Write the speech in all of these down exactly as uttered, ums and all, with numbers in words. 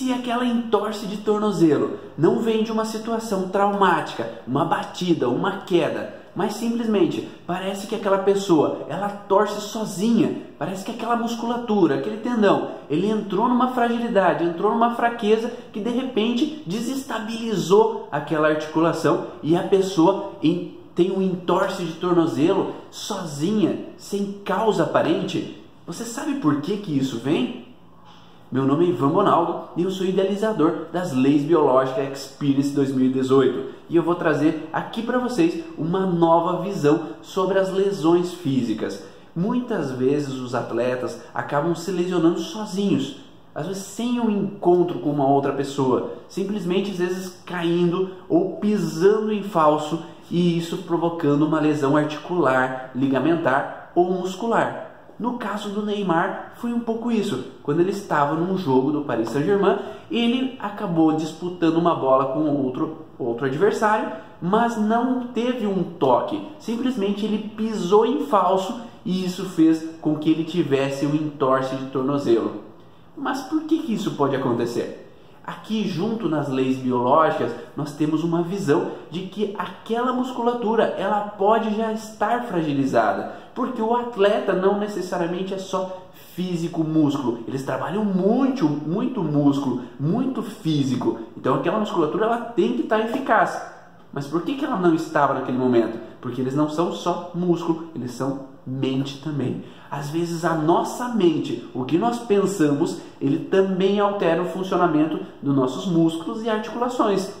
se aquela entorse de tornozelo não vem de uma situação traumática, uma batida, uma queda, mas simplesmente parece que aquela pessoa, ela torce sozinha, parece que aquela musculatura, aquele tendão, ele entrou numa fragilidade, entrou numa fraqueza que de repente desestabilizou aquela articulação e a pessoa tem um entorse de tornozelo sozinha, sem causa aparente. Você sabe por que que isso vem? Meu nome é Ivan Bonaldo e eu sou idealizador das Leis Biológicas Experience dois mil e dezoito e eu vou trazer aqui para vocês uma nova visão sobre as lesões físicas. Muitas vezes os atletas acabam se lesionando sozinhos, às vezes sem um encontro com uma outra pessoa, simplesmente às vezes caindo ou pisando em falso e isso provocando uma lesão articular, ligamentar ou muscular. No caso do Neymar, foi um pouco isso. Quando ele estava num jogo do Paris Saint-Germain, ele acabou disputando uma bola com outro, outro adversário, mas não teve um toque. Simplesmente ele pisou em falso e isso fez com que ele tivesse um entorse de tornozelo. Mas por que que isso pode acontecer? Aqui, junto nas leis biológicas, nós temos uma visão de que aquela musculatura ela pode já estar fragilizada, porque o atleta não necessariamente é só físico-músculo, eles trabalham muito, muito músculo, muito físico, então aquela musculatura ela tem que estar eficaz. Mas por que que ela não estava naquele momento? Porque eles não são só músculo, eles são mente também. Às vezes a nossa mente, o que nós pensamos, ele também altera o funcionamento dos nossos músculos e articulações.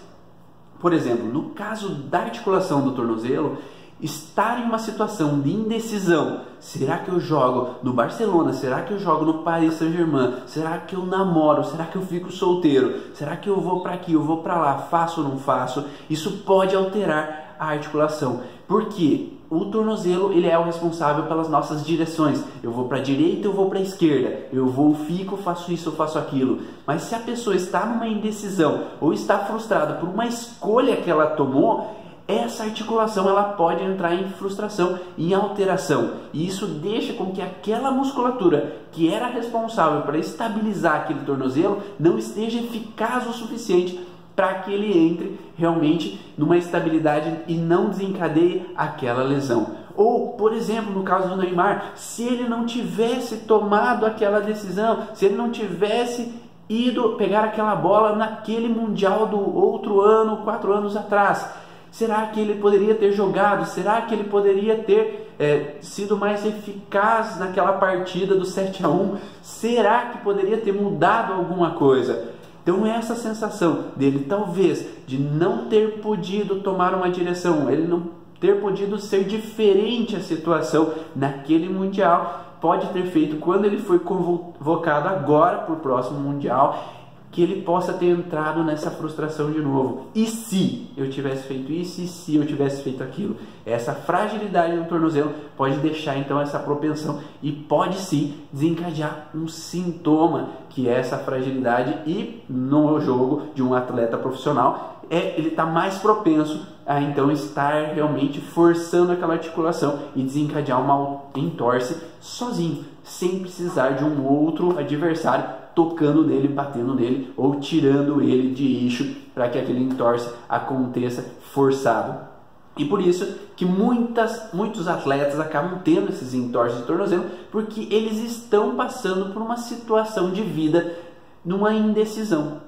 Por exemplo, no caso da articulação do tornozelo, estar em uma situação de indecisão, será que eu jogo no Barcelona, será que eu jogo no Paris Saint-Germain, será que eu namoro, será que eu fico solteiro, será que eu vou para aqui, eu vou para lá, faço ou não faço, isso pode alterar a articulação, porque o tornozelo ele é o responsável pelas nossas direções. Eu vou para a direita, eu vou para a esquerda, eu vou, fico, faço isso, eu faço aquilo. Mas se a pessoa está numa indecisão ou está frustrada por uma escolha que ela tomou, essa articulação ela pode entrar em frustração, em alteração. E isso deixa com que aquela musculatura que era responsável para estabilizar aquele tornozelo não esteja eficaz o suficiente para que ele entre realmente numa estabilidade e não desencadeie aquela lesão. Ou, por exemplo, no caso do Neymar, se ele não tivesse tomado aquela decisão, se ele não tivesse ido pegar aquela bola naquele Mundial do outro ano, quatro anos atrás, será que ele poderia ter jogado? Será que ele poderia ter é, sido mais eficaz naquela partida do sete a um? Será que poderia ter mudado alguma coisa? Então essa sensação dele talvez de não ter podido tomar uma direção, ele não ter podido ser diferente a situação naquele Mundial, pode ter feito quando ele foi convocado agora para o próximo Mundial, que ele possa ter entrado nessa frustração de novo. E se eu tivesse feito isso? E se eu tivesse feito aquilo? Essa fragilidade no tornozelo pode deixar então essa propensão e pode sim desencadear um sintoma que é essa fragilidade e no jogo de um atleta profissional é, ele está mais propenso a então estar realmente forçando aquela articulação e desencadear uma entorse sozinho, sem precisar de um outro adversário tocando nele, batendo nele ou tirando ele de eixo para que aquele entorse aconteça forçado. E por isso que muitas, muitos atletas acabam tendo esses entorses de tornozelo porque eles estão passando por uma situação de vida numa indecisão.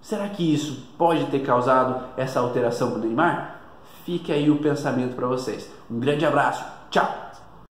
Será que isso pode ter causado essa alteração para o Neymar? Fique aí o pensamento para vocês. Um grande abraço. Tchau!